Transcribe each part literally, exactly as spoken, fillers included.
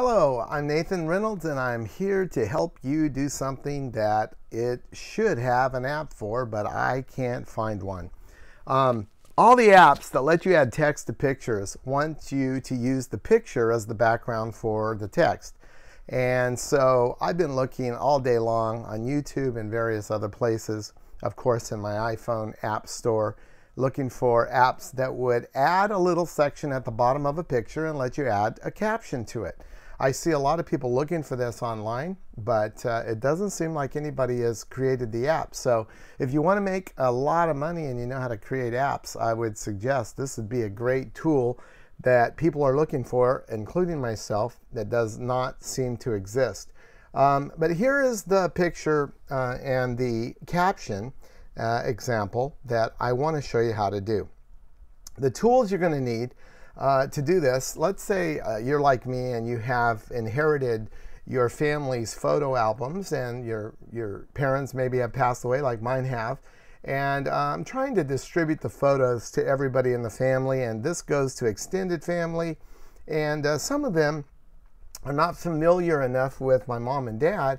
Hello, I'm Nathan Reynolds and I'm here to help you do something that it should have an app for, but I can't find one. Um, all the apps that let you add text to pictures want you to use the picture as the background for the text. And so I've been looking all day long on YouTube and various other places, of course in my iPhone app store, looking for apps that would add a little section at the bottom of a picture and let you add a caption to it. I see a lot of people looking for this online, but uh, it doesn't seem like anybody has created the app. So if you want to make a lot of money and you know how to create apps, I would suggest this would be a great tool that people are looking for, including myself, that does not seem to exist. Um, but here is the picture uh, and the caption uh, example that I want to show you how to do. The tools you're going to need Uh, to do this, let's say uh, you're like me and you have inherited your family's photo albums, and your your parents maybe have passed away like mine have, and uh, I'm trying to distribute the photos to everybody in the family, and this goes to extended family, and uh, some of them are not familiar enough with my mom and dad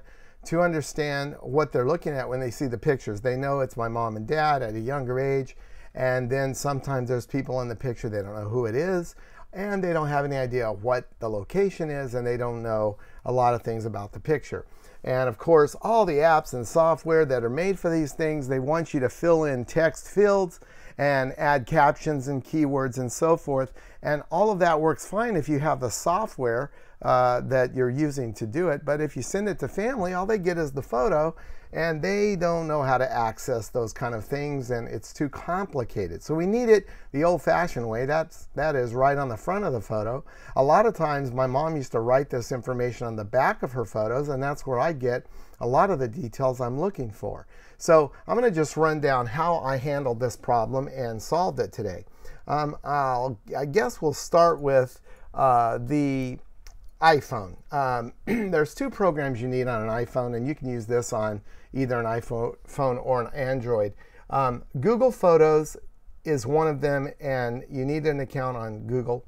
to understand what they're looking at when they see the pictures. They know it's my mom and dad at a younger age, and then sometimes there's people in the picture, they don't know who it is, and they don't have any idea what the location is, and they don't know a lot of things about the picture. And of course, all the apps and software that are made for these things, they want you to fill in text fields and add captions and keywords and so forth. And all of that works fine if you have the software uh, that you're using to do it. But if you send it to family, all they get is the photo, and they don't know how to access those kind of things, and it's too complicated. So we need it the old-fashioned way. That's, that is right on the front of the photo. A lot of times my mom used to write this information on the back of her photos, and that's where I get a lot of the details I'm looking for. So I'm going to just run down how I handled this problem and solved it today. Um, I'll, I guess we'll start with uh, the iPhone. Um, there's two programs you need on an iPhone, and you can use this on either an iPhone or an Android. Um, Google Photos is one of them, and you need an account on Google.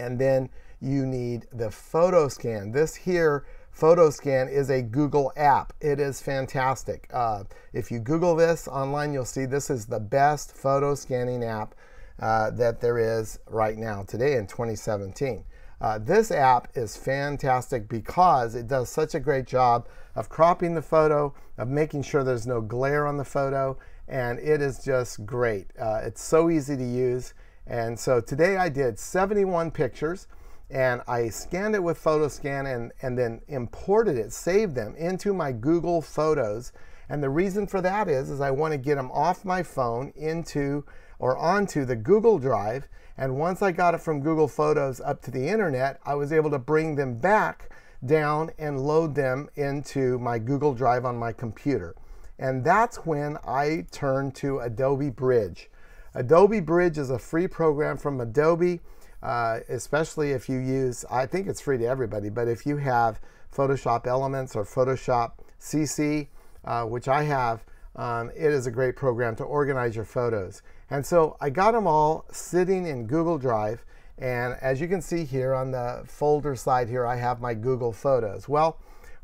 And then you need the PhotoScan. This here, PhotoScan, is a Google app. It is fantastic. Uh, if you Google this online, you'll see this is the best photo scanning app uh, that there is right now today in twenty seventeen. Uh, this app is fantastic because it does such a great job of cropping the photo, of making sure there's no glare on the photo, and it is just great. Uh, it's so easy to use. And so today I did seventy-one pictures, and I scanned it with PhotoScan and, and then imported it, saved them into my Google Photos. And the reason for that is, is I want to get them off my phone into or onto the Google Drive. And once I got it from Google Photos up to the internet, I was able to bring them back down and load them into my Google Drive on my computer. And that's when I turned to Adobe Bridge. Adobe Bridge is a free program from Adobe, uh, especially if you use, I think it's free to everybody, but if you have Photoshop Elements or Photoshop C C, uh, which I have, um, it is a great program to organize your photos. And so I got them all sitting in Google Drive, and as you can see here on the folder side here, I have my Google Photos. Well,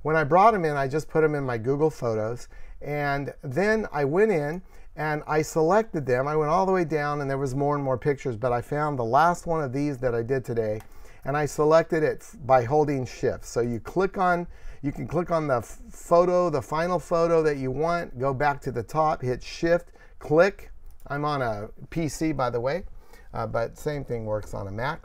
when I brought them in, I just put them in my Google Photos, and then I went in and I selected them. I went all the way down, and there was more and more pictures, but I found the last one of these that I did today, and I selected it by holding shift. So you click on, you can click on the photo, the final photo that you want, go back to the top, hit shift, click. I'm on a P C, by the way, uh, but same thing works on a Mac.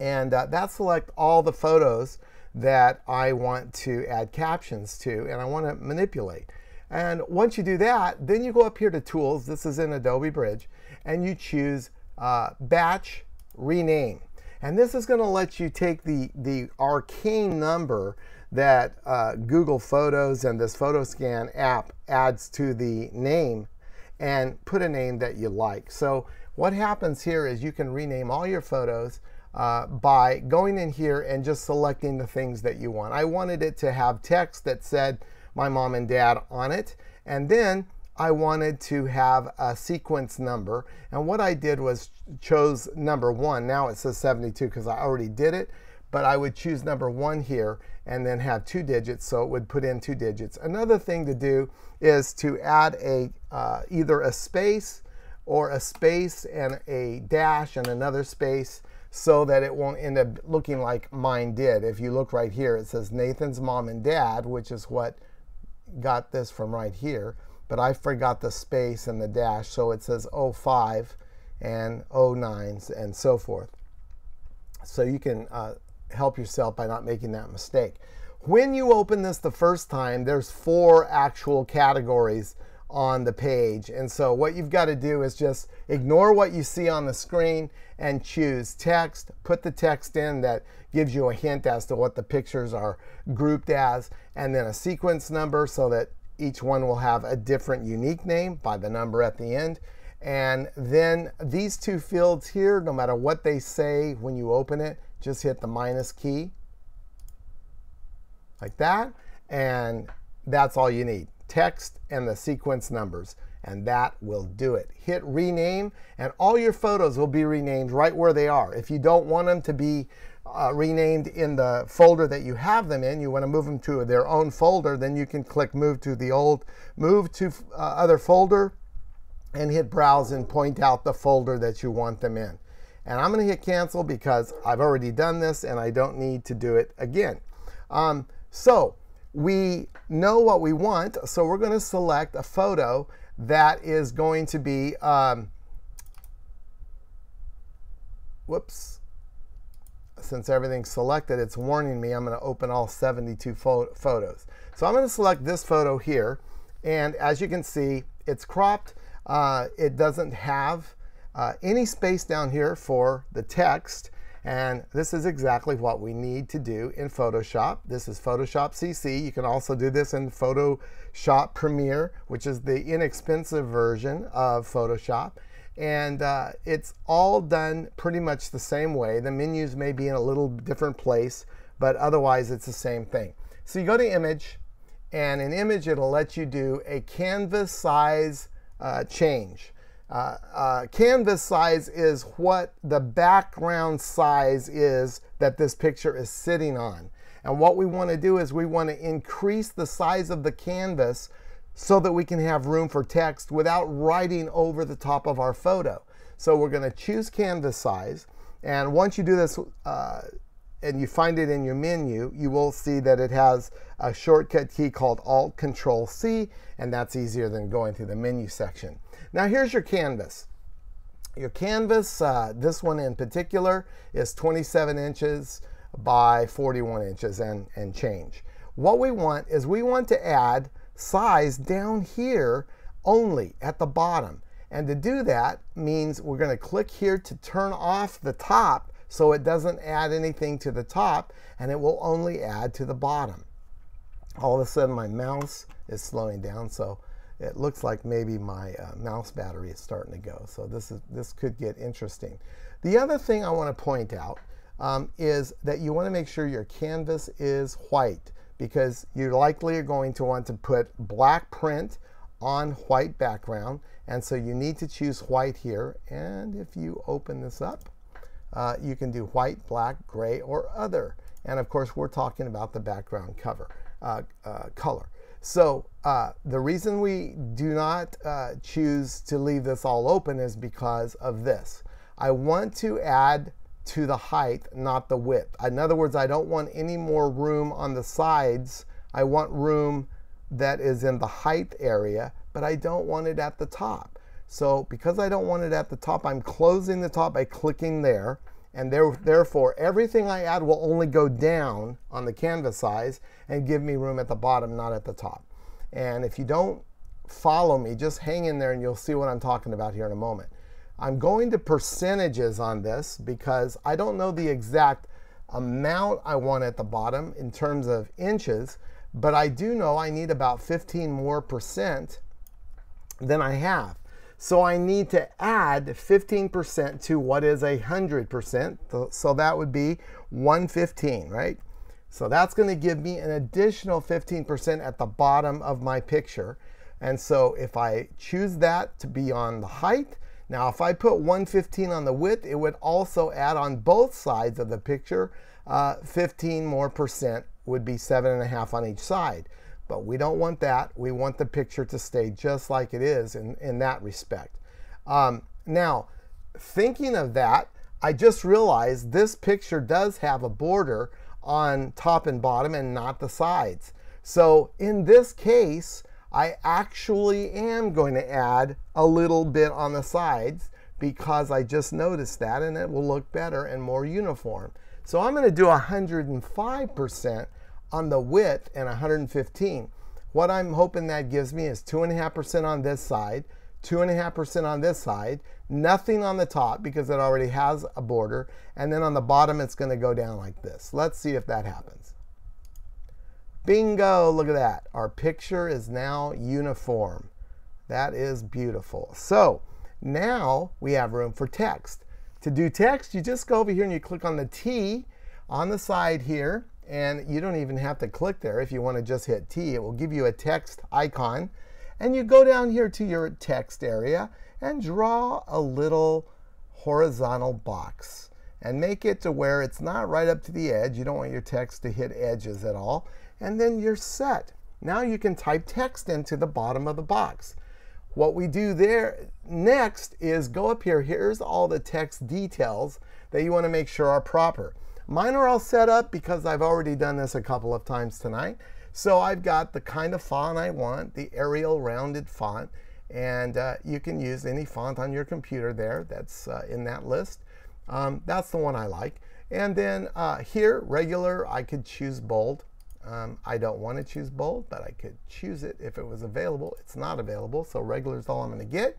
And uh, that selects all the photos that I want to add captions to and I want to manipulate. And once you do that, then you go up here to Tools, this is in Adobe Bridge, and you choose uh, Batch Rename. And this is going to let you take the, the arcane number that uh, Google Photos and this PhotoScan app adds to the name, and put a name that you like. So what happens here is you can rename all your photos uh, by going in here and just selecting the things that you want. I wanted it to have text that said my mom and dad on it, and then I wanted to have a sequence number, and what I did was chose number one. Now it says seventy-two because I already did it, but I would choose number one here and then have two digits, so it would put in two digits. Another thing to do is to add a uh, either a space or a space and a dash and another space, so that it won't end up looking like mine did. If you look right here, it says Nathan's mom and dad, which is what got this from right here, but I forgot the space and the dash, so it says oh five and oh nine and so forth. So you can uh, help yourself by not making that mistake. When you open this the first time, there's four actual categories on the page, and so what you've got to do is just ignore what you see on the screen and choose text. Put the text in that gives you a hint as to what the pictures are grouped as, and then a sequence number so that each one will have a different unique name by the number at the end. And then these two fields here, no matter what they say when you open it, just hit the minus key like that, and that's all you need. Text and the sequence numbers, and that will do it. Hit rename and all your photos will be renamed right where they are. If you don't want them to be uh, renamed in the folder that you have them in, you want to move them to their own folder, then you can click move to the old, move to uh, other folder, and hit browse and point out the folder that you want them in. And I'm going to hit cancel because I've already done this and I don't need to do it again. Um, so we know what we want, so we're going to select a photo that is going to be um, whoops, since everything's selected, it's warning me. I'm going to open all seventy-two photos. So I'm going to select this photo here, and as you can see, it's cropped. Uh, it doesn't have uh, any space down here for the text. And this is exactly what we need to do in Photoshop. This is Photoshop C C. You can also do this in Photoshop Premiere, which is the inexpensive version of Photoshop. And uh, it's all done pretty much the same way. The menus may be in a little different place, but otherwise it's the same thing. So you go to Image, and in Image it'll let you do a canvas size uh, change. Uh, uh, canvas size is what the background size is that this picture is sitting on. And what we want to do is we want to increase the size of the canvas so that we can have room for text without writing over the top of our photo. So we're going to choose canvas size, and once you do this uh, and you find it in your menu, you will see that it has a shortcut key called alt control C, and that's easier than going through the menu section. Now here's your canvas. Your canvas, uh, this one in particular, is twenty-seven inches by forty-one inches and, and change. What we want is we want to add size down here only at the bottom. And to do that means we're going to click here to turn off the top so it doesn't add anything to the top, and it will only add to the bottom. All of a sudden my mouse is slowing down, so it looks like maybe my uh, mouse battery is starting to go. So this is this could get interesting. The other thing I want to point out um, is that you want to make sure your canvas is white, because you likely are going to want to put black print on white background, and so you need to choose white here. And if you open this up, uh, you can do white, black, gray, or other. And of course we're talking about the background cover uh, uh, color. So uh, the reason we do not uh, choose to leave this all open is because of this. I want to add to the height, not the width. In other words, I don't want any more room on the sides. I want room that is in the height area, but I don't want it at the top. So because I don't want it at the top, I'm closing the top by clicking there. And there, therefore, everything I add will only go down on the canvas size and give me room at the bottom, not at the top. And if you don't follow me, just hang in there and you'll see what I'm talking about here in a moment. I'm going to percentages on this because I don't know the exact amount I want at the bottom in terms of inches, but I do know I need about fifteen more percent than I have. So I need to add fifteen percent to what is one hundred percent, so that would be one fifteen, right? So that's going to give me an additional fifteen percent at the bottom of my picture. And so if I choose that to be on the height, Now, if I put one fifteen on the width, it would also add on both sides of the picture. Uh, fifteen more percent would be seven and a half on each side. But we don't want that. We want the picture to stay just like it is in, in that respect. Um, now, thinking of that, I just realized this picture does have a border on top and bottom and not the sides. So in this case, I actually am going to add a little bit on the sides because I just noticed that, and it will look better and more uniform. So I'm going to do one hundred five percent on the width and one hundred fifteen. What I'm hoping that gives me is two and a half percent on this side, two and a half percent on this side, nothing on the top because it already has a border, and then on the bottom it's going to go down like this. Let's see if that happens. Bingo, look at that. Our picture is now uniform. That is beautiful. So now we have room for text. To do text, you just go over here and you click on the T on the side here, and you don't even have to click there. If you want to just hit T, it will give you a text icon, and you go down here to your text area and draw a little horizontal box and make it to where it's not right up to the edge. You don't want your text to hit edges at all. And then you're set. Now you can type text into the bottom of the box. What we do there next is go up here. Here's all the text details that you want to make sure are proper. Mine are all set up because I've already done this a couple of times tonight. So I've got the kind of font I want, the Arial rounded font, and uh, you can use any font on your computer there that's uh, in that list. Um, that's the one I like. And then uh, here, regular, I could choose bold. Um, I don't want to choose bold, but I could choose it if it was available. It's not available, so regular is all I'm going to get.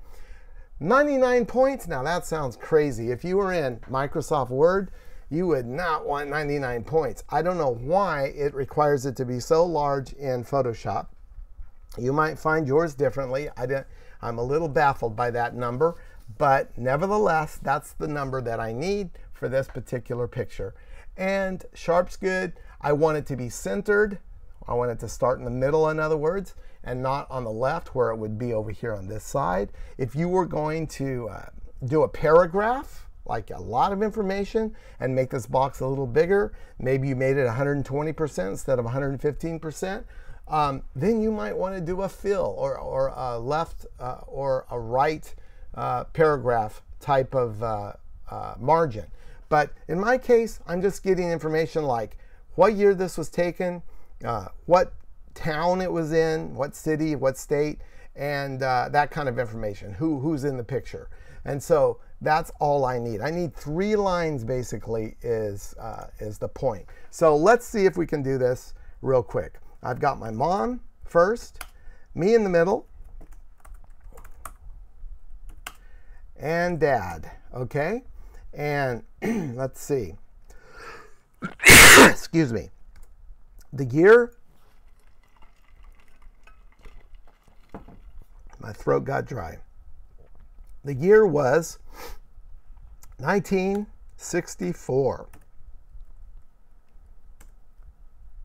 ninety-nine points. Now that sounds crazy. If you were in Microsoft Word, you would not want ninety-nine points. I don't know why it requires it to be so large in Photoshop. You might find yours differently. I don't, I'm a little baffled by that number, but nevertheless, that's the number that I need for this particular picture. And sharp's good. I want it to be centered. I want it to start in the middle, in other words, and not on the left where it would be over here on this side. If you were going to uh, do a paragraph, like a lot of information, and make this box a little bigger, maybe you made it one hundred twenty percent instead of one hundred fifteen percent, um, then you might want to do a fill or, or a left uh, or a right uh, paragraph type of uh, uh, margin. But in my case, I'm just getting information like what year this was taken, uh, what town it was in, what city, what state, and uh, that kind of information, who, who's in the picture. And so that's all I need. I need three lines basically is, uh, is the point. So let's see if we can do this real quick. I've got my mom first, me in the middle, and dad, okay? And let's see. Excuse me. The year. My throat got dry. The year was nineteen sixty-four.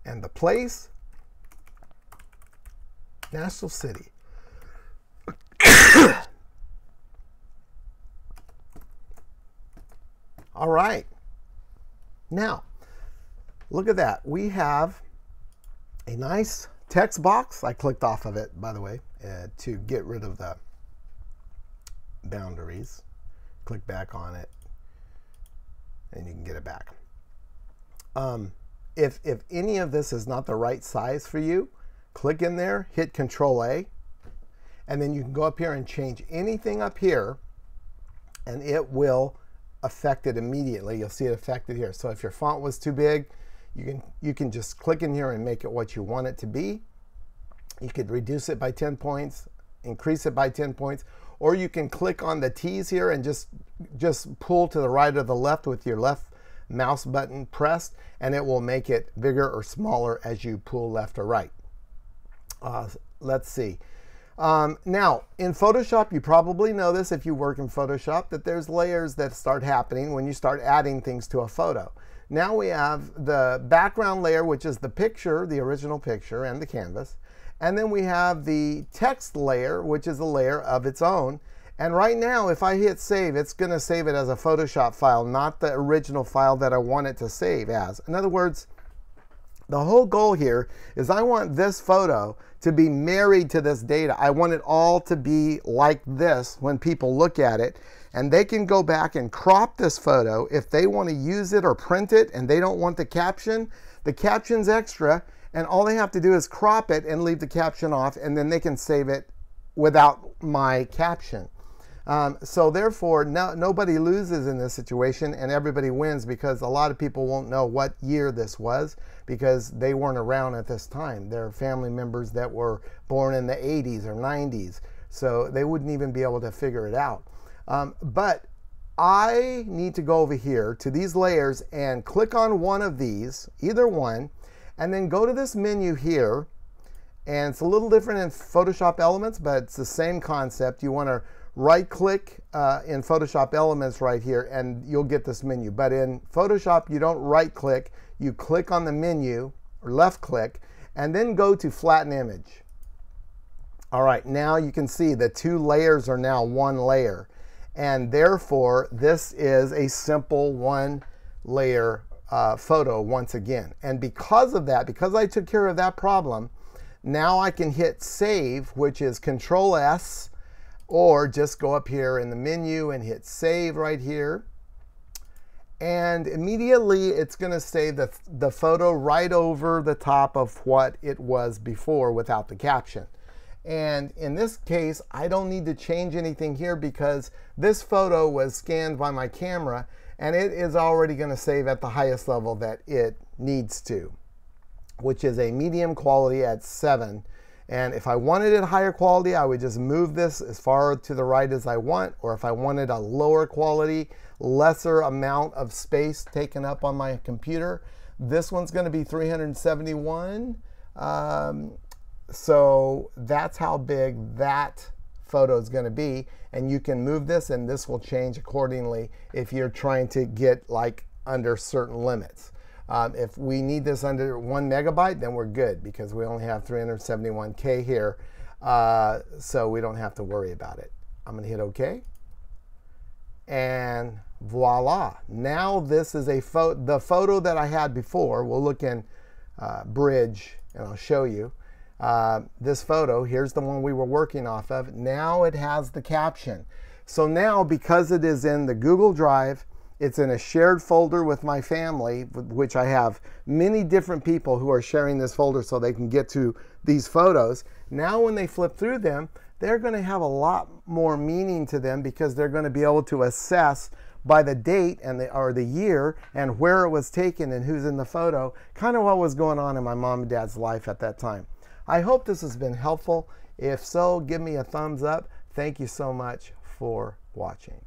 And the place, Nashville City. All right. Now, look at that. We have a nice text box. I clicked off of it, by the way, uh, to get rid of the boundaries. Click back on it, and you can get it back. Um, if, if any of this is not the right size for you, click in there, hit Control A, and then you can go up here and change anything up here, and it will affect it immediately. You'll see it affected here. So if your font was too big, You can, you can just click in here and make it what you want it to be. You could reduce it by ten points, increase it by ten points, or you can click on the T's here and just, just pull to the right or the left with your left mouse button pressed, and it will make it bigger or smaller as you pull left or right. Uh, let's see. Um, now, in Photoshop, you probably know this if you work in Photoshop, that there's layers that start happening when you start adding things to a photo. Now we have the background layer, which is the picture, the original picture and the canvas. And then we have the text layer, which is a layer of its own. And right now, if I hit save, it's going to save it as a Photoshop file, not the original file that I want it to save as. In other words, the whole goal here is I want this photo to be married to this data. I want it all to be like this when people look at it. And they can go back and crop this photo if they want to use it or print it and they don't want the caption. The caption's extra, and all they have to do is crop it and leave the caption off, and then they can save it without my caption. Um, so therefore, no, nobody loses in this situation, and everybody wins, because a lot of people won't know what year this was because they weren't around at this time. They're family members that were born in the eighties or nineties, so they wouldn't even be able to figure it out. Um, but I need to go over here to these layers and click on one of these, either one, and then go to this menu here. And it's a little different in Photoshop Elements, but it's the same concept. You want to right click uh, in Photoshop Elements right here, and you'll get this menu. But in Photoshop, you don't right click, you click on the menu, or left click, and then go to flatten image. All right, now you can see the two layers are now one layer, and therefore this is a simple one layer uh, photo once again. And because of that, because I took care of that problem, now I can hit save, which is Control S, or just go up here in the menu and hit save right here. And immediately it's going to save the, the photo right over the top of what it was before without the caption. And in this case, I don't need to change anything here because this photo was scanned by my camera, and it is already going to save at the highest level that it needs to, which is a medium quality at seven. And if I wanted it higher quality, I would just move this as far to the right as I want. Or if I wanted a lower quality, lesser amount of space taken up on my computer, this one's going to be three hundred seventy-one. Um, so that's how big that photo is going to be. And you can move this, and this will change accordingly if you're trying to get like under certain limits. Um, if we need this under one megabyte, then we're good because we only have three hundred seventy-one K here, uh, so we don't have to worry about it. I'm going to hit OK, and voila! Now this is a photo. The photo that I had before. We'll look in uh, Bridge, and I'll show you uh, this photo. Here's the one we were working off of. Now it has the caption. So now, because it is in the Google Drive, it's in a shared folder with my family, which I have many different people who are sharing this folder so they can get to these photos. Now when they flip through them, they're going to have a lot more meaning to them because they're going to be able to assess by the date and the, or the year and where it was taken and who's in the photo, kind of what was going on in my mom and dad's life at that time. I hope this has been helpful. If so, give me a thumbs up. Thank you so much for watching.